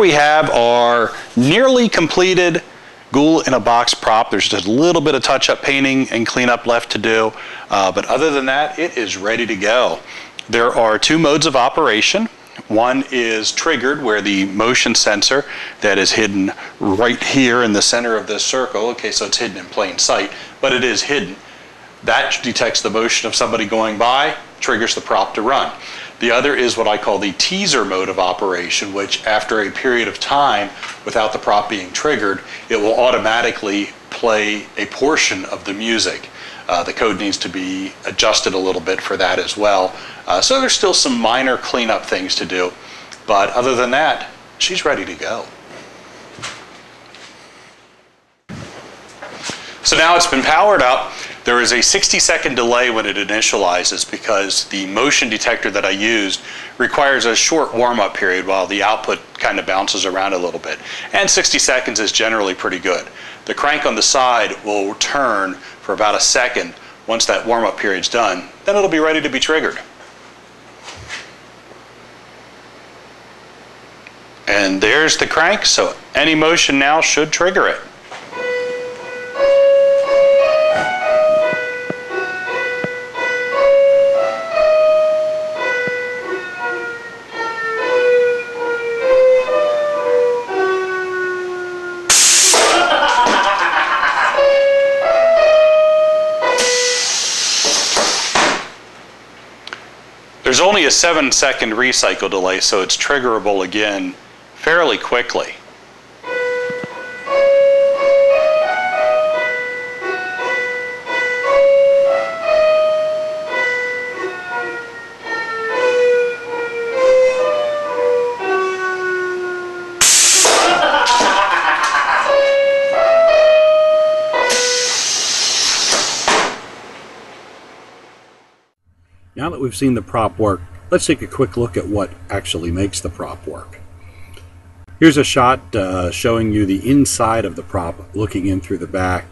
we have our nearly completed Ghoul-In-A-Box prop. There's just a little bit of touch-up painting and cleanup left to do, but other than that, it is ready to go. There are two modes of operation. One is triggered, where the motion sensor that is hidden right here in the center of this circle, okay, so it's hidden in plain sight, but it is hidden. That detects the motion of somebody going by, triggers the prop to run. The other is what I call the teaser mode of operation, which after a period of time without the prop being triggered, it will automatically play a portion of the music. The code needs to be adjusted a little bit for that as well. So there's still some minor cleanup things to do, but other than that, she's ready to go. So now it's been powered up. There is a 60-second delay when it initializes because the motion detector that I used requires a short warm-up period while the output kind of bounces around a little bit. And 60 seconds is generally pretty good. The crank on the side will turn for about a second. Once that warm-up period's done, then it'll be ready to be triggered. And there's the crank, so any motion now should trigger it. There's only a 7-second recycle delay, so it's triggerable again fairly quickly. Now that we've seen the prop work, let's take a quick look at what actually makes the prop work. Here's a shot showing you the inside of the prop, looking in through the back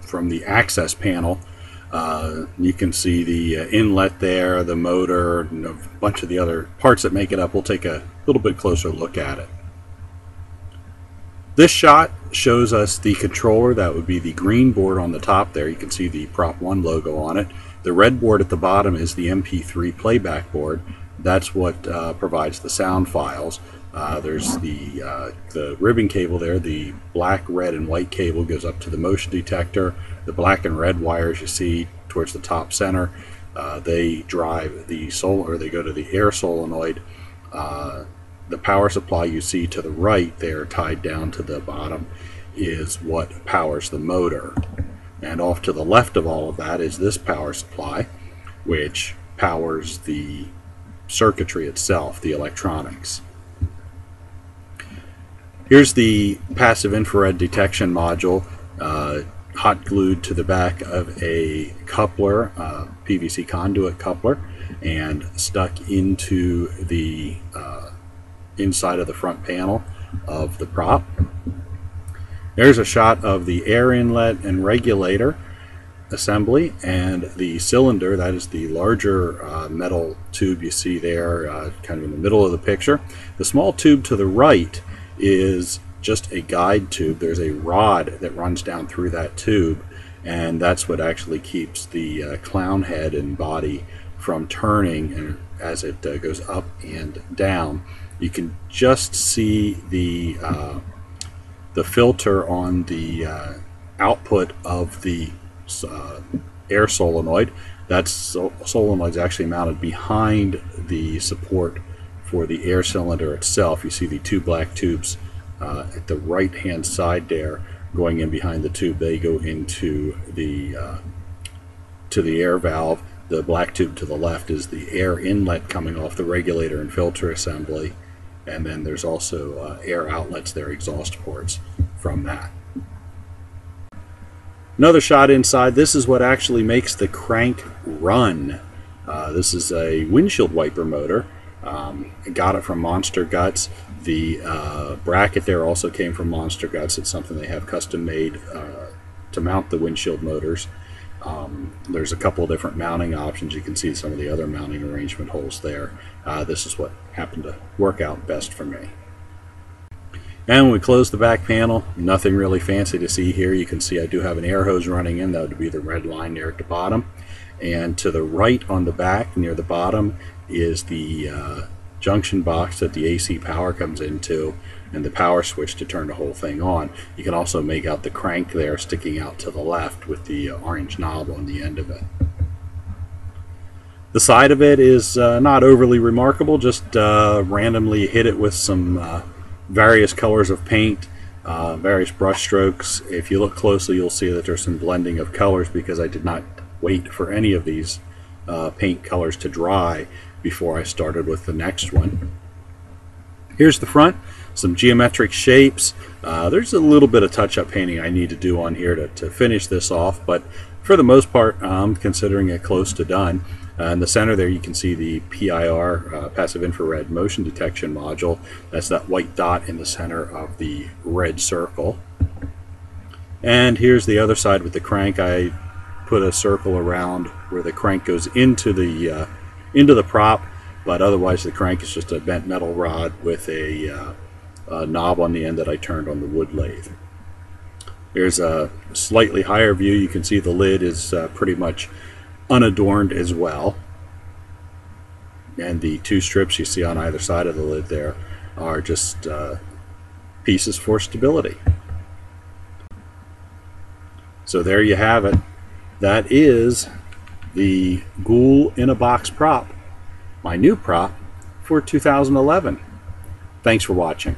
from the access panel. You can see the inlet there, the motor, and a bunch of the other parts that make it up. We'll take a little bit closer look at it. This shot shows us the controller. That would be the green board on the top there. You can see the Prop One logo on it. The red board at the bottom is the MP3 playback board. That's what provides the sound files. There's the ribbon cable there. The black, red, and white cable goes up to the motion detector. The black and red wires you see towards the top center, they drive the solar, or they go to the air solenoid. The power supply you see to the right there, tied down to the bottom, is what powers the motor. And off to the left of all of that is this power supply, which powers the circuitry itself, the electronics. Here's the passive infrared detection module, hot glued to the back of a coupler, PVC conduit coupler, and stuck into the inside of the front panel of the prop. There's a shot of the air inlet and regulator assembly and the cylinder. That is the larger metal tube you see there, kind of in the middle of the picture. The small tube to the right is just a guide tube. There's a rod that runs down through that tube, and that's what actually keeps the clown head and body from turning as it goes up and down. You can just see the filter on the output of the air solenoid. That solenoid is actually mounted behind the support for the air cylinder itself. You see the two black tubes at the right hand side there going in behind the tube. They go into the to the air valve. The black tube to the left is the air inlet coming off the regulator and filter assembly. And then there's also air outlets there, exhaust ports from that. Another shot inside. This is what actually makes the crank run. This is a windshield wiper motor. I got it from Monster Guts. The bracket there also came from Monster Guts. It's something they have custom made to mount the windshield motors. There's a couple of different mounting options. You can see some of the other mounting arrangement holes there. This is what happened to work out best for me. And when we close the back panel, nothing really fancy to see here. You can see I do have an air hose running in. That would be the red line there at the bottom. And to the right on the back, near the bottom, is the junction box that the AC power comes into, and the power switch to turn the whole thing on. You can also make out the crank there sticking out to the left with the orange knob on the end of it. The side of it is not overly remarkable, just randomly hit it with some various colors of paint, various brush strokes. If you look closely, you'll see that there's some blending of colors because I did not wait for any of these paint colors to dry before I started with the next one. Here's the front, some geometric shapes. There's a little bit of touch-up painting I need to do on here to finish this off, but for the most part I'm considering it close to done. In the center there you can see the PIR, passive infrared motion detection module. That's that white dot in the center of the red circle. And here's the other side with the crank. I put a circle around where the crank goes into the prop, but otherwise the crank is just a bent metal rod with a knob on the end that I turned on the wood lathe. Here's a slightly higher view. You can see the lid is pretty much unadorned as well, and the two strips you see on either side of the lid there are just pieces for stability. So there you have it. That is the Ghoul-In-A-Box prop, my new prop for 2011. Thanks for watching.